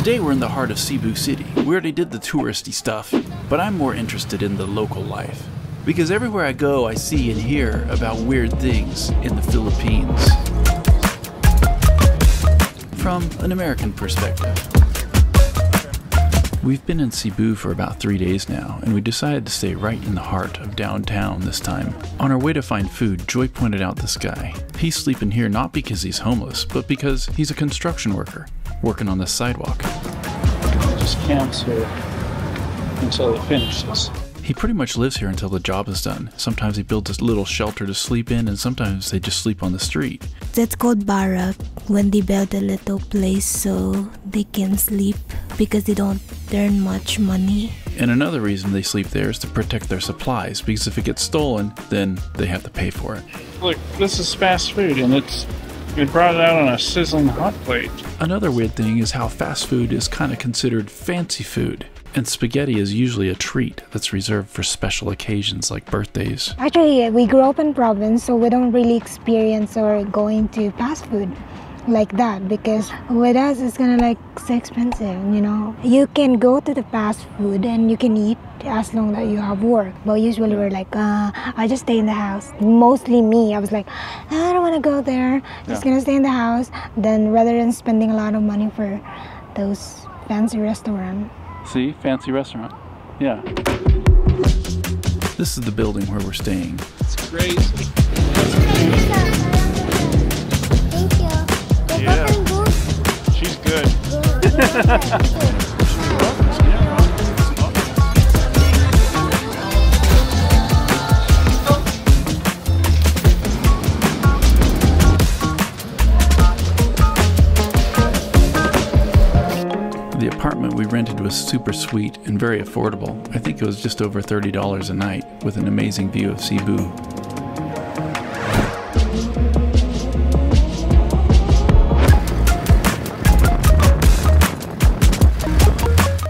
Today we're in the heart of Cebu City. We already did the touristy stuff, but I'm more interested in the local life. Because everywhere I go, I see and hear about weird things in the Philippines. From an American perspective. We've been in Cebu for about 3 days now, and we decided to stay right in the heart of downtown this time. On our way to find food, Joy pointed out this guy. He's sleeping here not because he's homeless, but because he's a construction worker, working on the sidewalk. He just camps here until it finishes. He pretty much lives here until the job is done. Sometimes he builds a little shelter to sleep in, and sometimes they just sleep on the street. That's called barong, when they build a little place so they can sleep because they don't earn much money. And another reason they sleep there is to protect their supplies, because if it gets stolen, then they have to pay for it. Look, this is fast food, and we brought it out on a sizzling hot plate. Another weird thing is how fast food is kind of considered fancy food. And spaghetti is usually a treat that's reserved for special occasions like birthdays. Actually, we grew up in province, so we don't really experience or going to fast food like that, because with us it's kind of like so expensive, you know. You can go to the fast food and you can eat as long as you have work. But usually we're like, I just stay in the house. Mostly me, I was like, I don't want to go there. Just gonna stay in the house. Then rather than spending a lot of money for those fancy restaurants. See, fancy restaurant. Yeah. This is the building where we're staying. It's crazy. Thank you. Yeah. She's good. The apartment we rented was super sweet and very affordable. I think it was just over $30 a night with an amazing view of Cebu.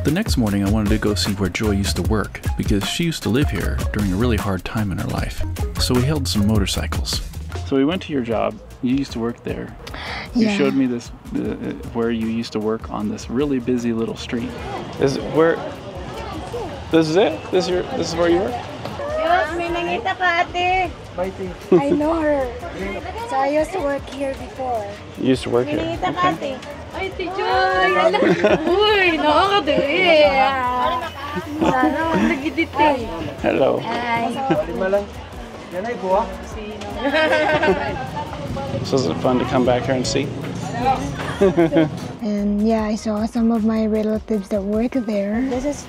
The next morning I wanted to go see where Joy used to work because she used to live here during a really hard time in her life. So we hailed some motorcycles. So we went to your job. You used to work there. Yeah. You showed me this, where you used to work on this really busy little street. This is it? This is where you work? I know her. So I used to work here before. You used to work here? Okay. Hello. Hi. So is it fun to come back here and see? And yeah, I saw some of my relatives that work there. This is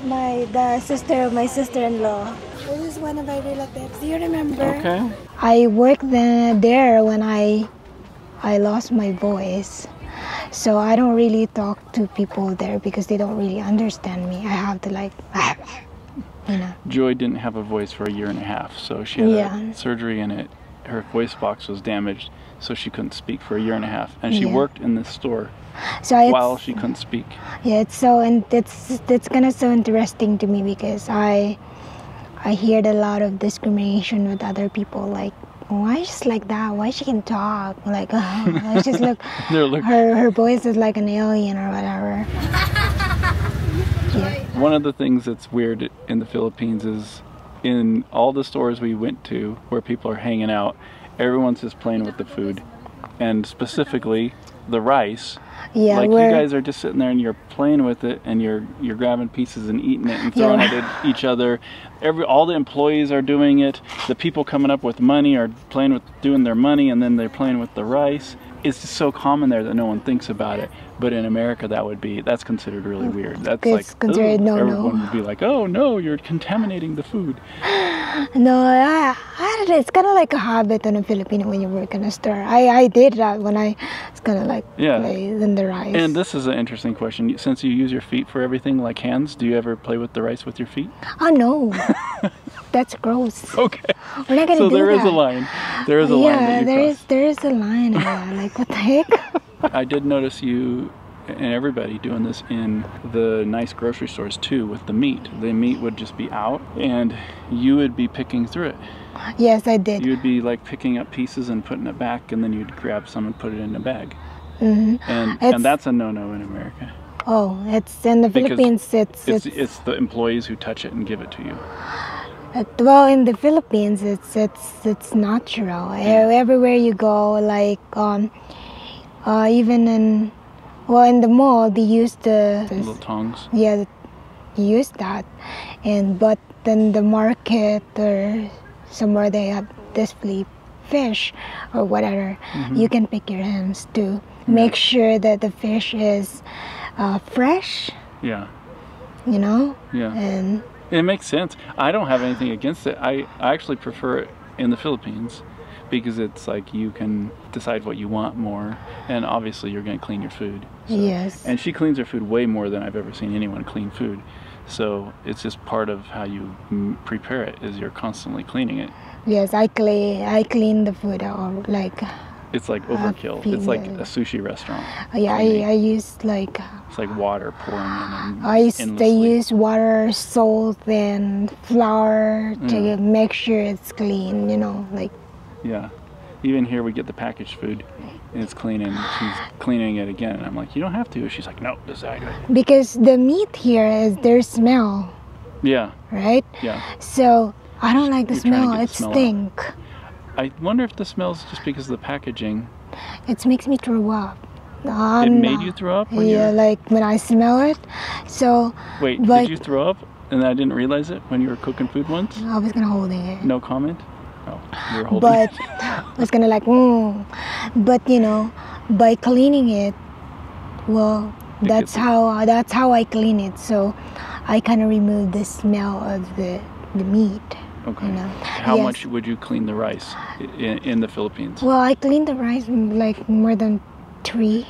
the sister of my sister-in-law. This is one of my relatives. Do you remember? Okay. I worked there when I lost my voice. So I don't really talk to people there because they don't really understand me. I have to like... you know. Joy didn't have a voice for 1.5 years, so she had a surgery in it. Her voice box was damaged, so she couldn't speak for 1.5 years, and she worked in this store while she couldn't speak. Yeah, it's kind of so interesting to me because I heard a lot of discrimination with other people, like why she's like that, why she can talk, like she's look, her voice is like an alien or whatever. Yeah. One of the things that's weird in the Philippines is, in all the stores we went to where people are hanging out, everyone's just playing with the food, and specifically the rice. Yeah, like you guys are just sitting there and you're playing with it, and you're grabbing pieces and eating it and throwing it at each other. All the employees are doing it. The people coming up with money are playing with doing their money, and then they're playing with the rice. It's just so common there that no one thinks about it. But in America, that's considered really weird. That's like, considered everyone would be like, oh no, you're contaminating the food. No, I don't know. It's kind of like a habit in a Filipino when you work in a store. I did that when it's kind of like in the rice. And this is an interesting question. Since you use your feet for everything, like hands, do you ever play with the rice with your feet? Oh no. That's gross. Okay. We're not gonna do that. So there is a line. There is a line that you cross. There is a line. Yeah, like what the heck? I did notice you and everybody doing this in the nice grocery stores too with the meat. The meat would just be out and you would be picking through it. Yes, I did. You would be like picking up pieces and putting it back, and then you'd grab some and put it in a bag. Mm-hmm. And that's a no-no in America. Oh, it's in the Philippines. It's the employees who touch it and give it to you. Well, in the Philippines, it's natural. Everywhere you go, like even in in the mall, they use the little tongs. Yeah, they use that, but then the market or somewhere they have display fish or whatever. Mm-hmm. You can pick your hands to make sure that the fish is fresh. Yeah. You know. Yeah. And it makes sense. I don't have anything against it. I actually prefer it in the Philippines because it's like you can decide what you want more, and obviously you're going to clean your food. So. Yes. And she cleans her food way more than I've ever seen anyone clean food. So it's just part of how you prepare it is you're constantly cleaning it. Yes, I clean the food all, like. It's like overkill. It's like a sushi restaurant. Yeah, I use like. It's like water pouring in. They use water, salt, and flour to make sure it's clean. You know, like. Yeah, even here we get the packaged food, and it's clean, and she's cleaning it again. And I'm like, you don't have to. She's like, no, this is how I do it. Because the meat here is their smell. Yeah. Right. Yeah. So I don't like the smell. It stinks. I wonder if the smells just because of the packaging. It makes me throw up. It made you throw up? Yeah, like when I smell it. So. Wait, like, did you throw up and I didn't realize it when you were cooking food once? I was gonna hold it. No comment? Oh, you were holding it. But I was gonna like, But you know, by cleaning it, well, that's how I clean it. So I kind of remove the smell of the meat. Okay. You know? How much would you clean the rice in the Philippines? Well, I clean the rice like more than three.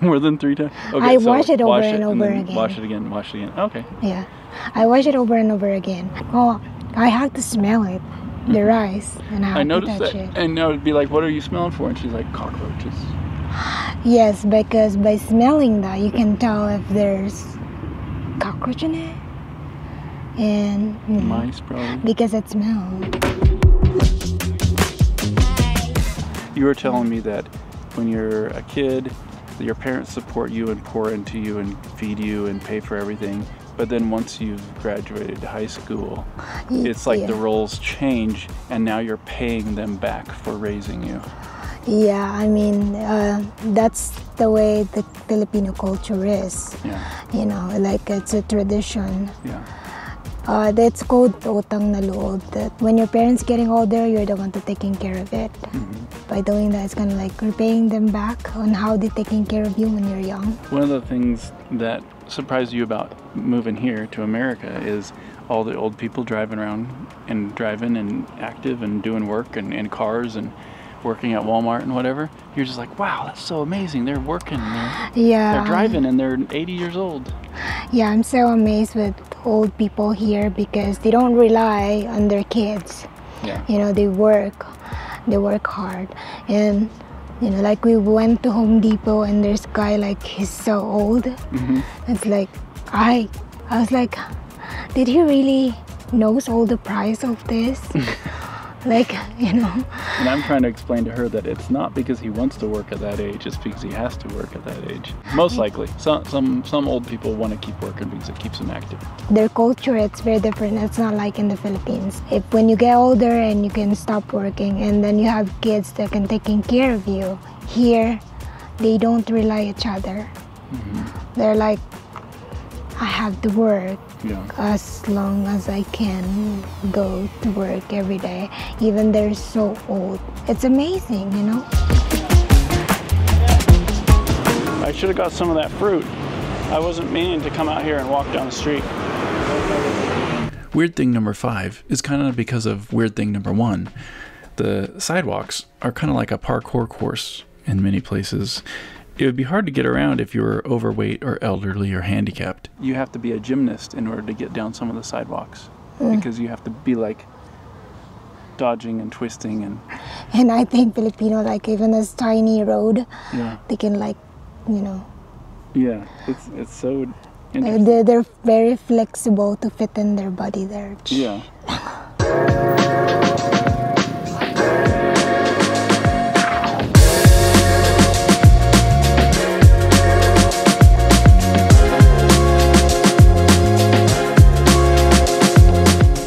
More than three times? Okay, I wash it over and over again. Wash it again, wash it again. Okay. Yeah. I wash it over and over again. Oh, I have to smell it, the rice, and I have to touch it. And I would be like, what are you smelling for? And she's like, cockroaches. Yes, because by smelling that, you can tell if there's cockroach in it. And mice, probably. Because it smells. You were telling me that when you're a kid, your parents support you and pour into you and feed you and pay for everything. But then once you've graduated high school, it's like the roles change and now you're paying them back for raising you. Yeah, I mean, that's the way the Filipino culture is. Yeah. You know, like it's a tradition. Yeah. That's called otang nalood. That when your parents getting older, you're the one to taking care of it. Mm-hmm. By doing that, it's kind of like repaying them back on how they're taking care of you when you're young. One of the things that surprised you about moving here to America is all the old people driving around and driving and active and doing work and in cars and working at Walmart and whatever. You're just like, wow, that's so amazing. They're working. They're driving and they're 80 years old. Yeah, I'm so amazed with old people here because they don't rely on their kids. Yeah. You know, they work hard. And you know, like we went to Home Depot and this guy, like, he's so old. Mm-hmm. It's like I was like, did he really knows all the price of this? Like, you know. And I'm trying to explain to her that it's not because he wants to work at that age, it's because he has to work at that age. Most likely. Some old people want to keep working because it keeps them active. Their culture, it's very different. It's not like in the Philippines. When you get older and you can stop working and then you have kids that can take care of you, here, they don't rely on each other. Mm-hmm. They're like, I have to work as long as I can go to work every day, even they're so old. It's amazing, you know? I should have got some of that fruit. I wasn't meaning to come out here and walk down the street. Weird thing number 5 is kind of because of weird thing number 1. The sidewalks are kind of like a parkour course in many places. It would be hard to get around if you were overweight or elderly or handicapped. You have to be a gymnast in order to get down some of the sidewalks because you have to be like dodging and twisting and. And I think Filipino, like even this tiny road, they can like, you know. Yeah, it's so interesting. They're very flexible to fit in their body there. Yeah.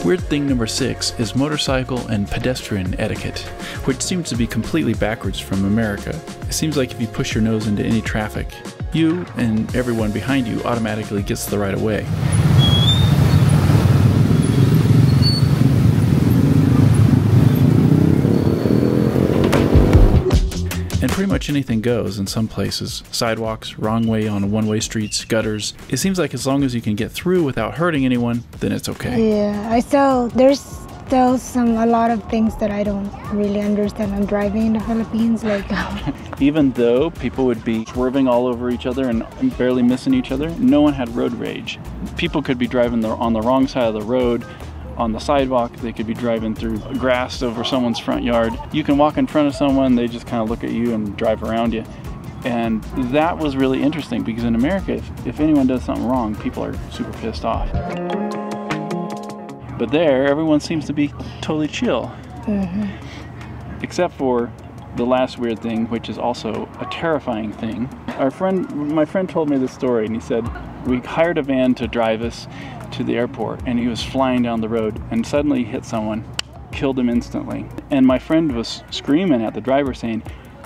Weird thing number 6 is motorcycle and pedestrian etiquette, which seems to be completely backwards from America. It seems like if you push your nose into any traffic, you and everyone behind you automatically gets the right of way. And pretty much anything goes in some places. Sidewalks, wrong way on one-way streets, gutters. It seems like as long as you can get through without hurting anyone, then it's okay. Yeah, there's still a lot of things that I don't really understand on driving in the Philippines. Like even though people would be swerving all over each other and barely missing each other, no one had road rage. People could be driving on the wrong side of the road, on the sidewalk, they could be driving through grass over someone's front yard. You can walk in front of someone, they just kind of look at you and drive around you. And that was really interesting because in America, if anyone does something wrong, people are super pissed off. But there, everyone seems to be totally chill. Mm-hmm. Except for the last weird thing, which is also a terrifying thing. My friend told me this story and he said, we hired a van to drive us to the airport and he was flying down the road and suddenly hit someone, killed him instantly. And my friend was screaming at the driver saying,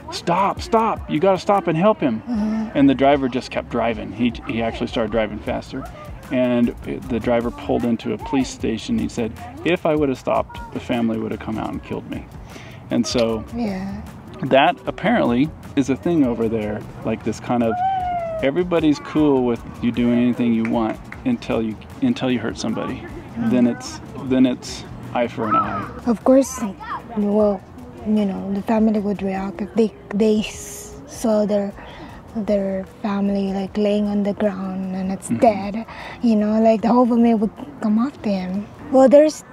stop, stop, you gotta stop and help him. Mm-hmm. And the driver just kept driving. He actually started driving faster. And the driver pulled into a police station. He said, if I would have stopped, the family would have come out and killed me. And so yeah, that apparently is a thing over there, like this kind of, everybody's cool with you doing anything you want until you hurt somebody. Mm-hmm. Then it's eye for an eye. Of course, well, you know, the family would react if they saw their family like laying on the ground and it's mm-hmm. dead. You know, like the whole family would come after him. Well, there's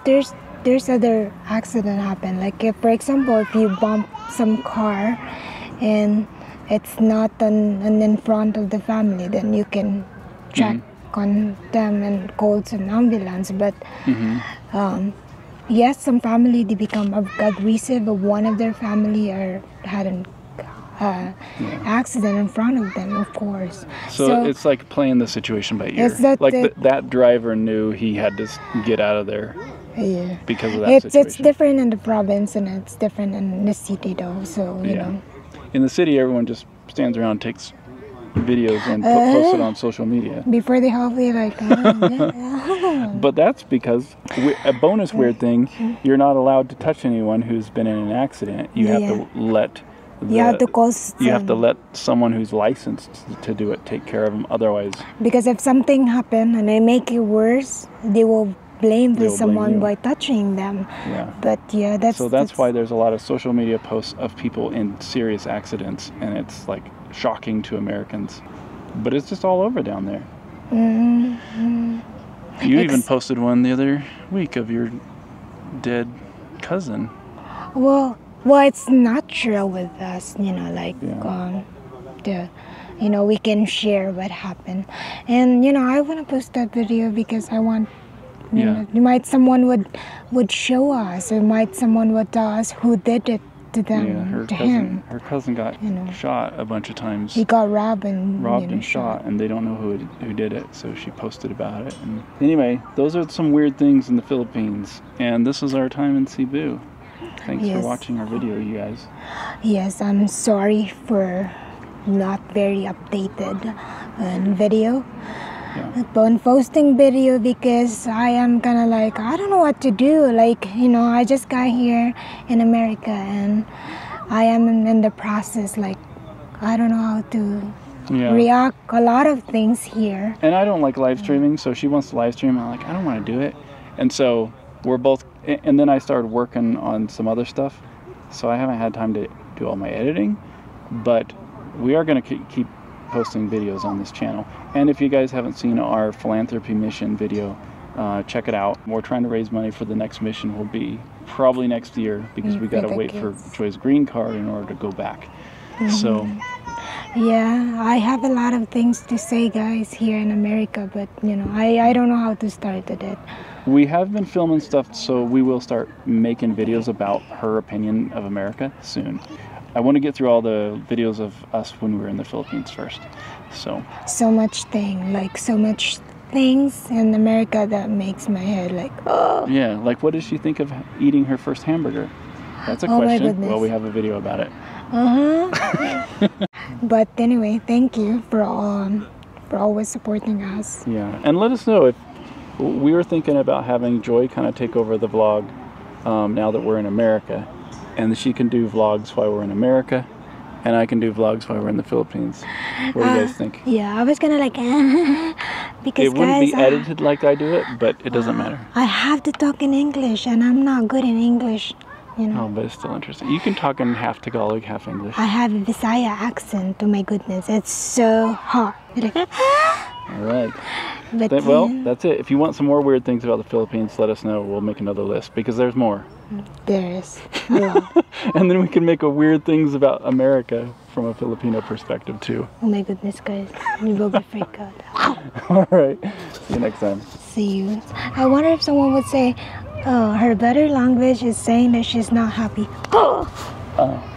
other accident happen. Like if, for example, if you bump some car and it's not in front of the family, then you can check mm-hmm. on them and call an ambulance. But mm-hmm. Yes, some family, they become aggressive, but one of their family had an accident in front of them, of course. So it's like playing the situation by ear. That driver knew he had to get out of there. Yeah. Because of that situation. It's different in the province and it's different in the city though, so you yeah. know. In the city, everyone just stands around, takes videos, and posts it on social media. Before they hopefully like, yeah. But that's because, a bonus weird thing, you're not allowed to touch anyone who's been in an accident. You have yeah. to let... You have to let someone who's licensed to do it take care of them, otherwise... Because if something happened and they make it worse, they will... blame someone by touching them. Yeah. But yeah, that's why there's a lot of social media posts of people in serious accidents, and it's like shocking to Americans. But it's just all over down there. Mm-hmm. You even posted one the other week of your dead cousin. Well, it's natural with us, you know, like yeah. You know, we can share what happened, and you know, I want to post that video because I want. You yeah. know, you might someone would show us, or might someone would tell us who did it to them. Yeah, her cousin got shot a bunch of times. He got robbed and shot, and they don't know who did it. So she posted about it. And anyway, those are some weird things in the Philippines, and this is our time in Cebu. Thanks yes. for watching our video, you guys. Yes, I'm sorry for not very updated video. Yeah. On posting video because I am kind of like, I don't know what to do. Like, you know, I just got here in America and I am in the process. Like, I don't know how to yeah. react a lot of things here. And I don't like live streaming, so she wants to live stream. I'm like, I don't want to do it. And so we're both, and then I started working on some other stuff. So I haven't had time to do all my editing, but we are going to keep posting videos on this channel. And if you guys haven't seen our philanthropy mission video, check it out. We're trying to raise money for the next mission, will be probably next year, because we got to wait for Joy's green card in order to go back. Mm-hmm. So yeah, I have a lot of things to say, guys, here in America, but you know, I don't know how to start it. We have been filming stuff, so we will start making videos about her opinion of America soon. I want to get through all the videos of us when we were in the Philippines first. So much things in America that makes my head like, oh. Yeah, like what did she think of eating her first hamburger? That's a question. My goodness. Well, we have a video about it. But anyway, thank you for always supporting us. Yeah, and let us know if we were thinking about having Joy kind of take over the vlog now that we're in America, and she can do vlogs while we're in America, and I can do vlogs while we're in the Philippines. What do you guys think? Yeah, I was gonna like because it wouldn't be edited like I do it, but it doesn't matter. I have to talk in English, and I'm not good in English. You know? Oh, but it's still interesting. You can talk in half Tagalog, half English. I have a Visaya accent. Oh my goodness, it's so hard. All right. But then, well, that's it. If you want some more weird things about the Philippines, let us know. We'll make another list because there's more. There is. And then we can make a weird things about America from a Filipino perspective too. Oh my goodness, guys, we will be freaked out. All right. See you next time. See you. I wonder if someone would say, oh, her better language is saying that she's not happy. Oh.